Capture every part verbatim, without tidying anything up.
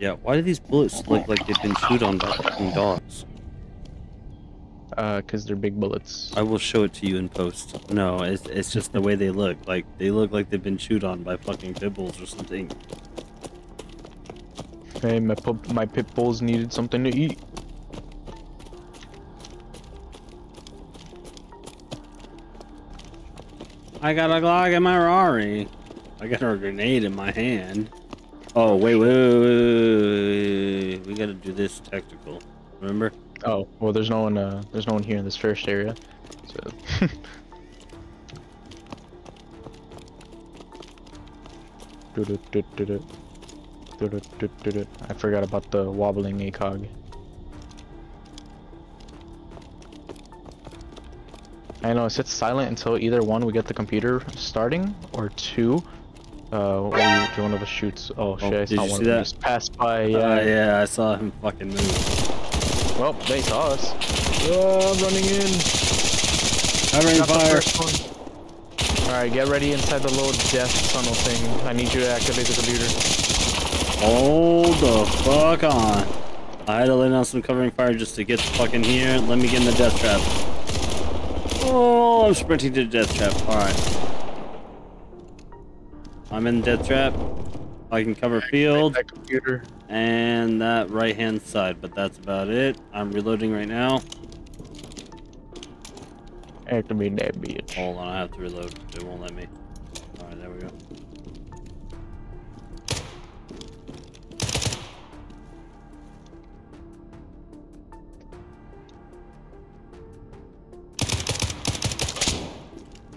Yeah, why do these bullets look like they've been chewed on by fucking dogs? Uh, cause they're big bullets. I will show it to you in post. No, it's, it's just the way they look. Like, they look like they've been chewed on by fucking pit bulls or something. Hey, my, my pit bulls needed something to eat. I got a Glock in my Rari. I got a grenade in my hand. Oh, wait, wait, wait, wait, wait. We gotta do this tactical, remember? Oh, well, there's no one, uh, there's no one here in this first area, so. I forgot about the wobbling ACOG. I know, it sits silent until either one, we get the computer starting, or two. Uh, we, one of us shoots. Oh, oh shit, I saw one of them just pass by, yeah. Uh, yeah, I saw him fucking move. Well, they saw us. Oh, I'm running in. I'm running fire. Alright, get ready inside the little death tunnel thing. I need you to activate the computer. Hold the fuck on. I had to lay down some covering fire just to get the fucking here. Let me get in the death trap. Oh, I'm sprinting to the death trap. Alright. I'm in the death trap. I can cover field that computer. And that right hand side, but that's about it. I'm reloading right now. Activate that bitch. Hold on, I have to reload. It won't let me. Alright, there we go.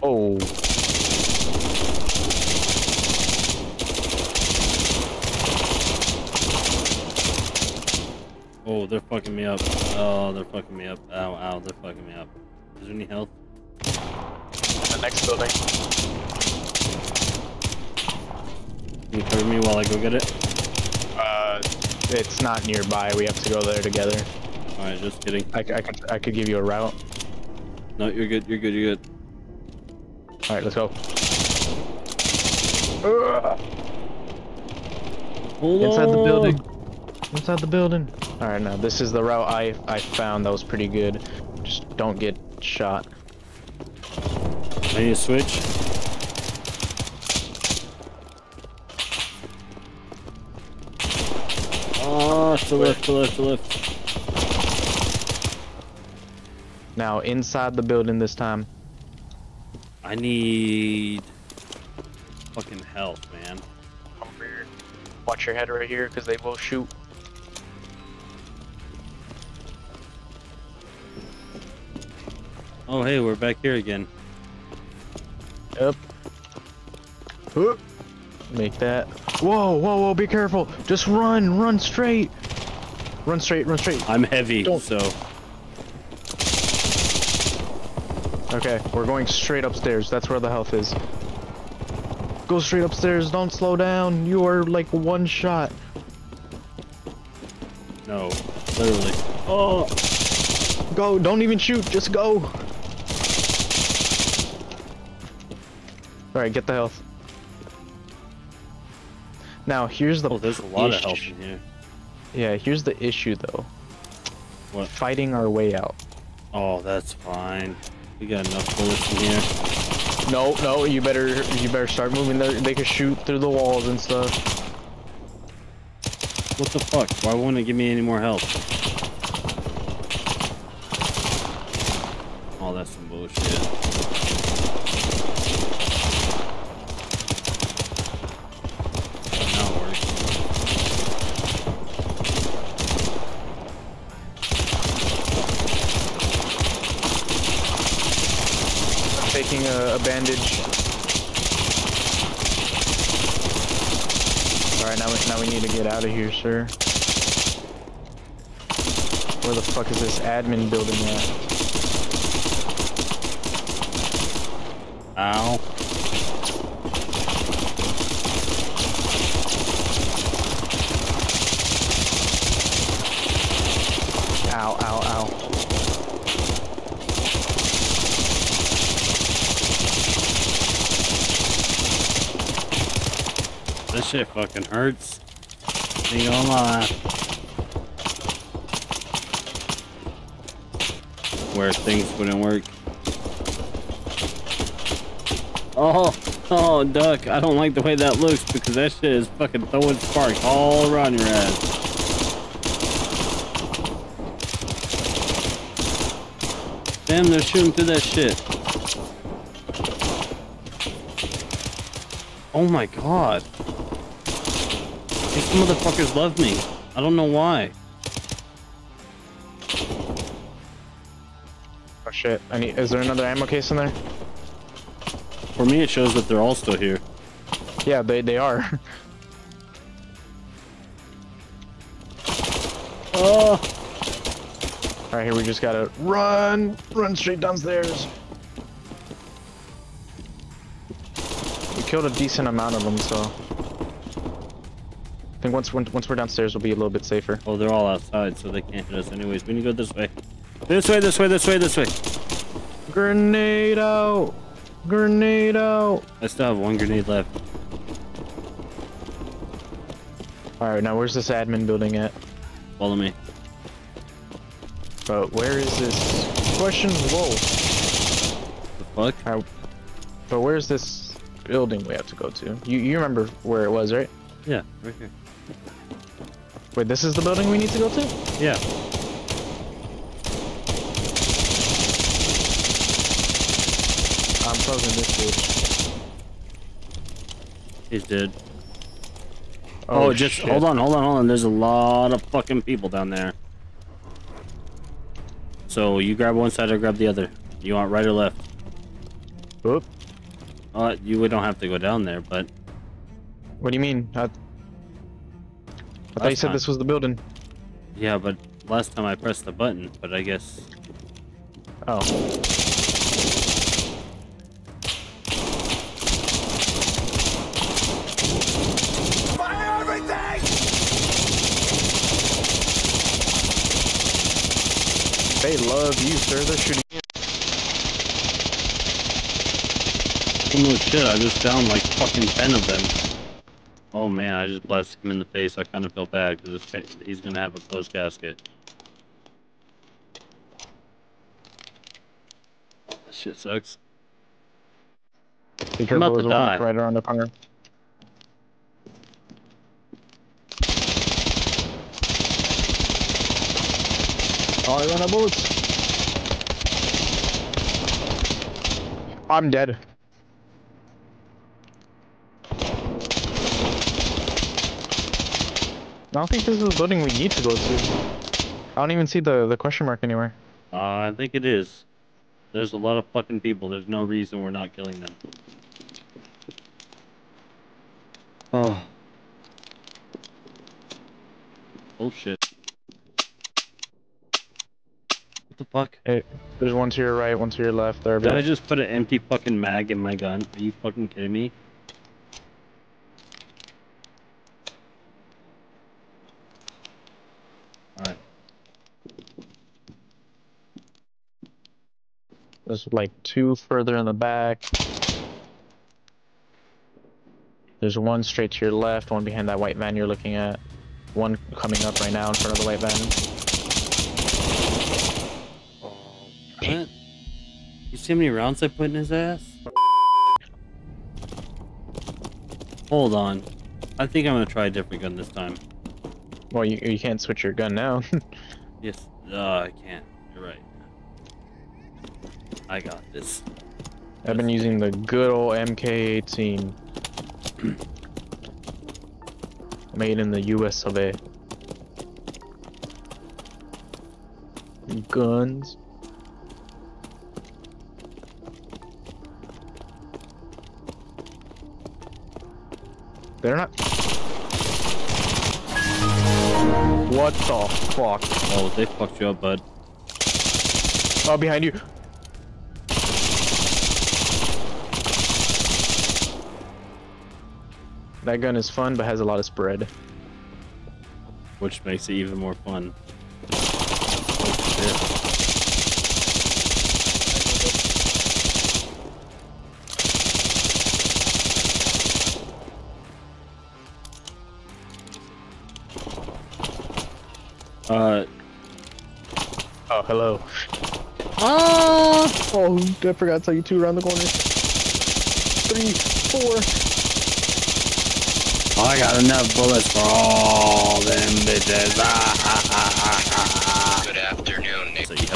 Oh. Oh, they're fucking me up. Oh, they're fucking me up. Ow, ow, they're fucking me up. Is there any health? The next building. Can you cover me while I go get it? Uh, it's not nearby. We have to go there together. Alright, just kidding. I, I, could, I could give you a route. No, you're good, you're good, you're good. Alright, let's go. Uh, inside the building. Inside the building. Alright, now this is the route I I found that was pretty good. Just don't get shot. I need a switch. Oh, to the left, to the left, to the left. Now inside the building this time. I need fucking health, man. Watch your head right here, cause they will shoot. Oh hey, we're back here again. Yep. Oop. Make that. Whoa, whoa, whoa, be careful. Just run, run straight. Run straight, run straight. I'm heavy, Don't. so. Okay, we're going straight upstairs. That's where the health is. Go straight upstairs. Don't slow down. You are like one shot. No, literally. Oh. Go. Don't even shoot. Just go. Alright, get the health. Now, here's the... Oh, there's a lot of health in here. Yeah, here's the issue, though. What? Fighting our way out. Oh, that's fine. We got enough bullets in here. No, no, you better you better start moving. There. They can shoot through the walls and stuff. What the fuck? Why won't it give me any more health? Oh, that's some bullshit. Taking a, a bandage. Alright, now we, now we need to get out of here, sir. Where the fuck is this admin building at? Ow. Ow, ow, ow. This shit fucking hurts. Ain't gonna lie. Where things wouldn't work. Oh, oh, duck. I don't like the way that looks because that shit is fucking throwing sparks all around your ass. Damn, they're shooting through that shit. Oh my god. These motherfuckers love me. I don't know why. Oh shit. I need, is there another ammo case in there? For me, it shows that they're all still here. Yeah, they, they are. Oh! Alright, here we just gotta run! Run straight downstairs! We killed a decent amount of them, so... I think once, once we're downstairs, we'll be a little bit safer. Well, they're all outside, so they can't hit us anyways. We need to go this way. This way, this way, this way, this way! Grenade out! Grenade out! I still have one grenade left. Alright, now where's this admin building at? Follow me. But where is this question? Whoa. The fuck? Right. But where's this building we have to go to? You you remember where it was, right? Yeah, right here. Wait, this is the building we need to go to? Yeah. I'm frozen this bitch. He's dead. Oh, oh just shit. hold on, hold on, hold on. There's a lot of fucking people down there. So you grab one side or grab the other. You want right or left? Oop. Uh, you don't have to go down there, but... What do you mean? I, I thought you said this was the building. Yeah, but last time I pressed the button, but I guess... Oh. They love you, sir. They're shooting you. Oh shit, I just downed like fucking ten of them. Oh man, I just blasted him in the face. I kind of feel bad because he's gonna have a closed casket. That shit sucks. I'm about to die. Right around the corner. Oh, I run out of bullets. I'm dead. I don't think this is the building we need to go to. I don't even see the, the question mark anywhere. Uh, I think it is. There's a lot of fucking people. There's no reason we're not killing them. Oh. Bullshit. The fuck? Hey, there's one to your right, one to your left. There. Did I just put an empty fucking mag in my gun? Are you fucking kidding me? Alright. There's like two further in the back. There's one straight to your left, one behind that white van you're looking at. One coming up right now in front of the white van. What? You see how many rounds I put in his ass? Hold on. I think I'm gonna try a different gun this time. Well, you, you can't switch your gun now. Yes, uh, I can't. You're right. I got this. I've been using the good old M K eighteen. Made in the U S of A. Guns. They're not. What the fuck? Oh, they fucked you up, bud. Oh, behind you. That gun is fun, but has a lot of spread. Which makes it even more fun. Oh, shit. Uh. Oh, hello. Ah! Oh, I forgot to tell you two around the corner. Three, four. Oh, I got enough bullets for all them bitches. Ah, ah, ah, ah, ah. Good afternoon, Nick. So you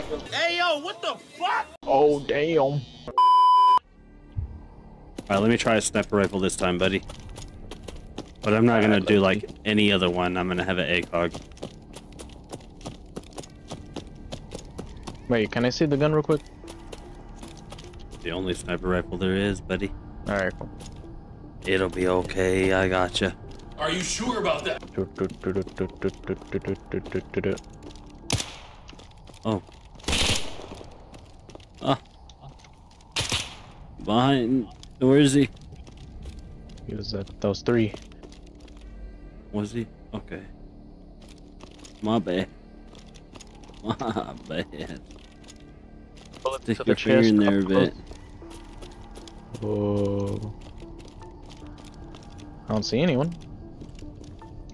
have... Hey, yo, what the fuck? Oh, damn. All right, let me try a sniper rifle this time, buddy. But I'm not gonna do like any other one. I'm gonna have an A C O G. Wait, can I see the gun real quick? The only sniper rifle there is, buddy. All right, cool. It'll be okay. I gotcha. Are you sure about that? Oh. Ah. Behind. Where is he? He was at those three. Was he? Okay. My bad. My bad. Bullet Stick your finger in there a bit. Whoa. I don't see anyone.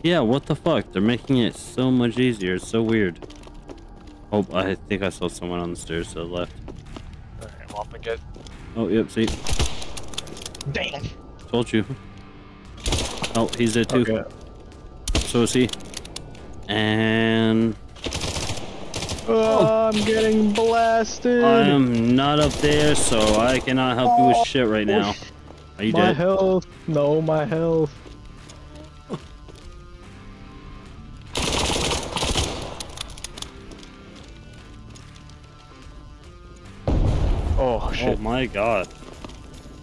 Yeah, what the fuck? They're making it so much easier. It's so weird. Oh, I think I saw someone on the stairs to the left. Alright, I'm off again. Oh, yep, see? Damn. Told you. Oh, he's there too. Okay. So is he. And... Oh, I'm getting blasted. I am not up there, so I cannot help you with shit right now. Are you dead? My health. No, my health. Oh, shit. Oh, my God.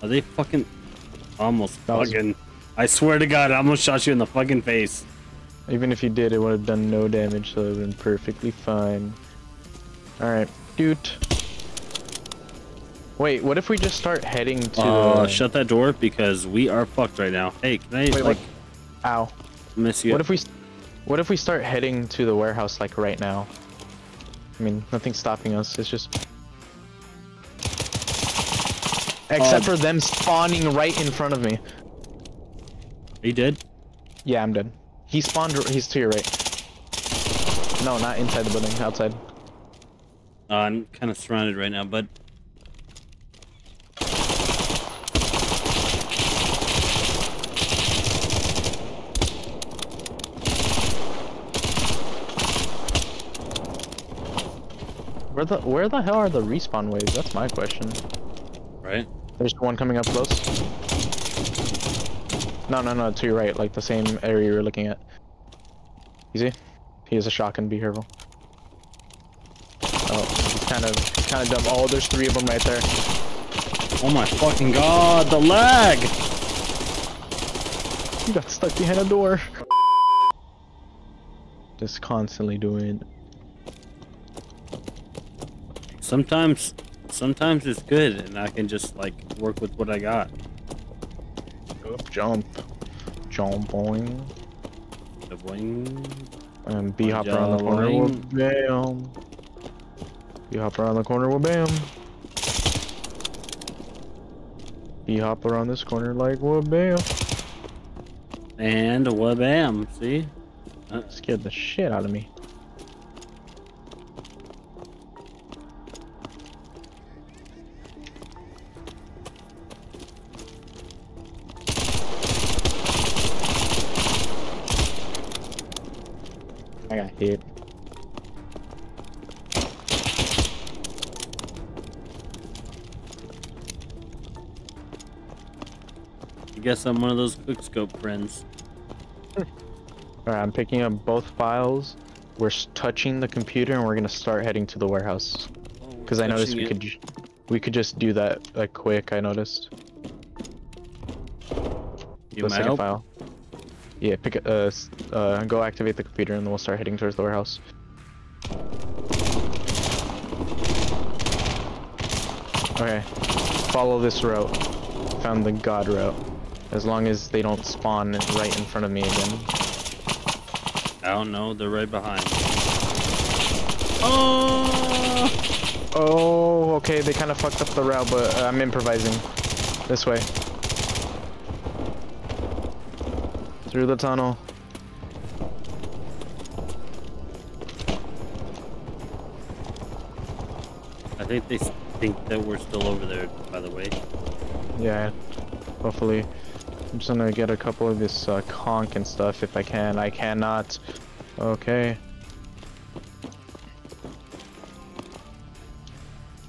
Are they fucking... Almost fucking... I swear to God, I almost shot you in the fucking face. Even if you did, it would have done no damage, so it would have been perfectly fine. Alright, dude. Wait, what if we just start heading to... Uh, shut that door, because we are fucked right now. Hey, can I, wait, like... What? Ow. Miss you. What if we... What if we start heading to the warehouse, like, right now? I mean, nothing's stopping us, it's just... Except uh, for them spawning right in front of me. Are you dead? Yeah, I'm dead. He spawned, he's to your right. No, not inside the building, outside. Uh, I'm kind of surrounded right now, bud. Where the, where the hell are the respawn waves? That's my question. Right? There's one coming up close. No, no, no, to your right, like the same area you were looking at. You see? He has a shotgun, be careful. Oh, he's kind of, he's kind of dumb. Oh, there's three of them right there. Oh my fucking God, the lag! You got stuck behind a door. Just constantly doing it. Sometimes, sometimes it's good, and I can just, like, work with what I got. Jump, jump, boing, the boing, and B hop around the corner. We'll bam. B hop around the corner. We'll bam. B hop around this corner like we'll bam. And we'll bam. See, uh, scared the shit out of me. I got hit. I guess I'm one of those quickscope friends. Alright, I'm picking up both files. We're touching the computer and we're gonna start heading to the warehouse. Because oh, I noticed we it. could we could just do that like quick, I noticed. You the second help? file. Yeah, pick it, uh, uh, go activate the computer and then we'll start heading towards the warehouse. Okay, follow this route. Found the god route. As long as they don't spawn right in front of me again. I don't know, they're right behind. Oh! Oh, okay, they kind of fucked up the route, but uh, I'm improvising. This way. Through the tunnel. think they think that we're still over there, by the way. Yeah, hopefully. I'm just gonna get a couple of this uh, conch and stuff if I can. I cannot. Okay.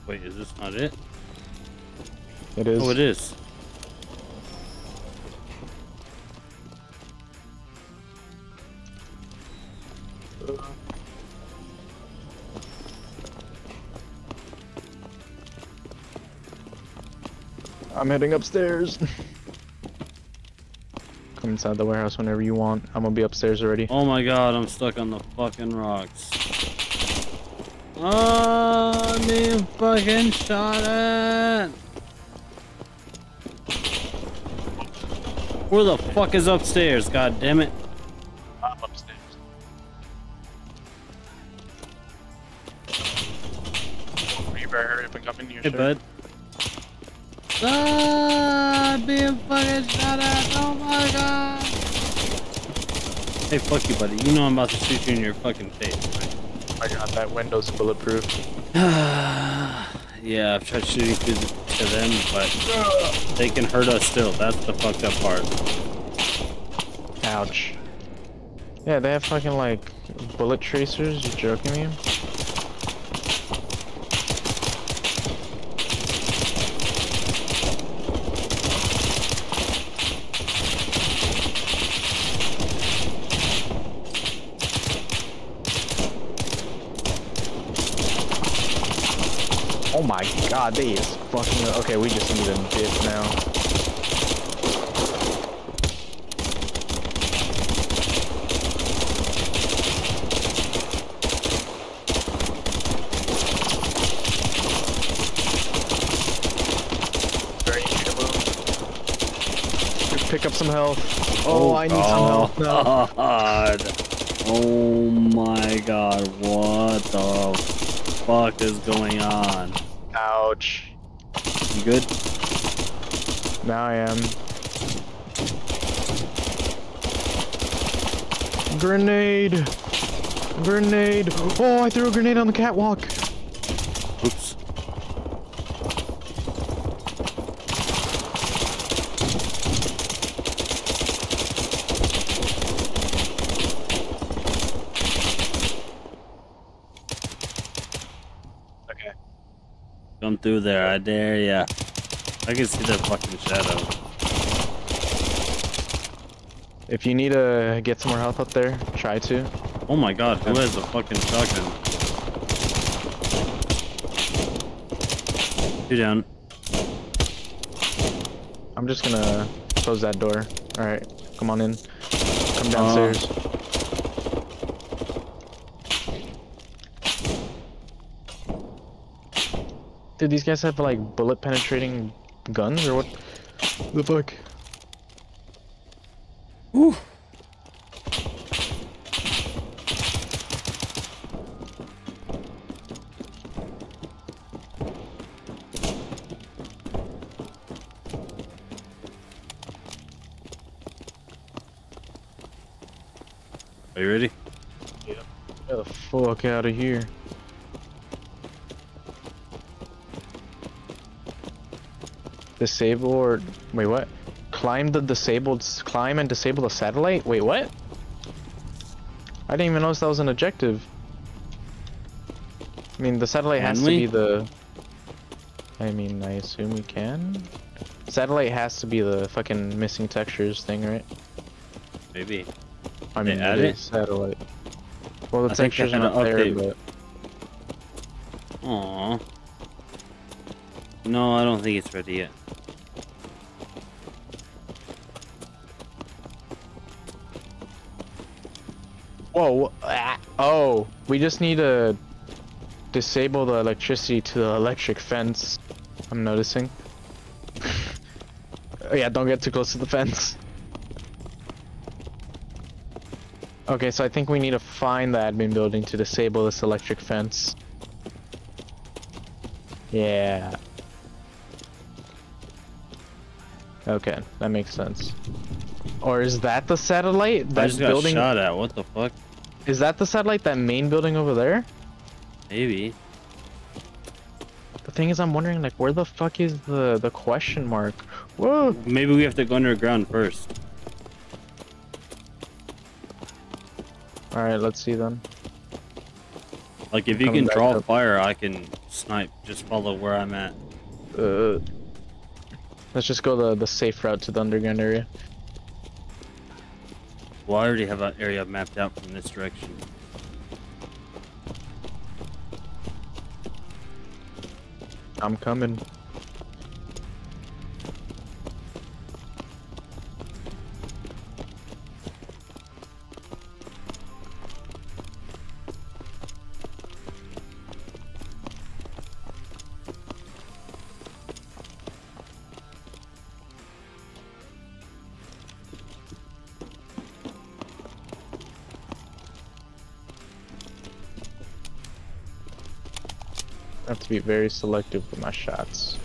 Wait, is this not it? It is. Oh, it is. I'm heading upstairs. Come inside the warehouse whenever you want. I'm gonna be upstairs already. Oh my god, I'm stuck on the fucking rocks. Oh, they fucking shot it! Where the fuck is upstairs? God damn it! I'm upstairs. You better hurry up and come in here, hey, sir. Bud. Ah, I'm being fucking shot at. Oh my god. Hey, fuck you, buddy. You know I'm about to shoot you in your fucking face, right? I got that window's bulletproof. Yeah, I've tried shooting through the, to them, but they can hurt us still. That's the fucked up part. Ouch. Yeah, they have fucking like bullet tracers. You're joking me? Oh my god, they is fucking up. Okay, we just need them dips now. Pick up some health. Oh, oh I need god. some health now. Oh my god, what the fuck is going on? Ouch. You good? Now I am. Grenade! Grenade! Oh, I threw a grenade on the catwalk! Oops. Come through there, I dare ya. I can see their fucking shadow. If you need to get some more health up there, try to. Oh my god, who has a fucking shotgun? Two down. I'm just gonna close that door. Alright, come on in. Come downstairs. Um, Dude, these guys have like bullet penetrating guns or what the fuck? Ooh. Are you ready? Yeah. Get the fuck out of here. Disable or wait what? Climb the disabled climb and disable the satellite? Wait what? I didn't even notice that was an objective. I mean the satellite can has we? to be the I mean I assume we can. Satellite has to be the fucking missing textures thing, right? Maybe. I mean it is satellite. Well the I textures are not there but Aww. No, I don't think it's ready yet. Whoa, ah, oh, we just need to disable the electricity to the electric fence, I'm noticing. Oh yeah, don't get too close to the fence. Okay, so I think we need to find the admin building to disable this electric fence. Yeah. Okay, that makes sense. Or is that the satellite? That I just got building... shot at, what the fuck? Is that the satellite, that main building over there? Maybe. thing is, I'm wondering, like, where the fuck is the the question mark? Whoa! Maybe we have to go underground first. All right, let's see then. Like, if you can draw fire, I can snipe. Just follow where I'm at. Uh, let's just go the the safe route to the underground area. Well, I already have an area mapped out from this direction. I'm coming. I have to be very selective with my shots.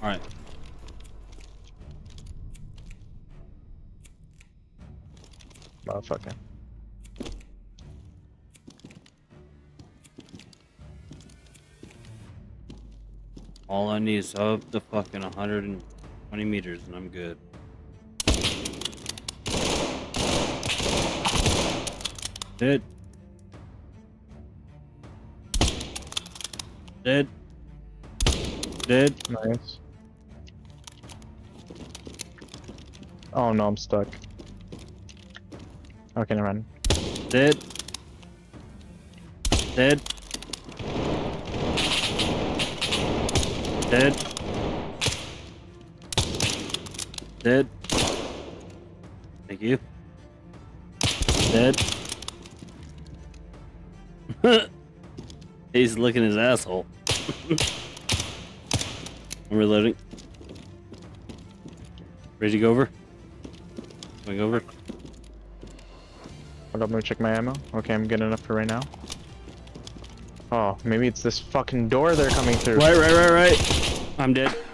All right. Motherfucker. All I need is up the fucking one hundred twenty meters and I'm good. Dead. Dead. Dead. Nice. Oh no, I'm stuck. Okay, never mind. Dead. Dead. Dead. Dead. Thank you. Dead. He's licking his asshole. I'm reloading. Ready to go over? Going over? Hold up, let me check my ammo. Okay, I'm good enough for right now. Oh, maybe it's this fucking door they're coming through. Right, right, right, right. I'm dead.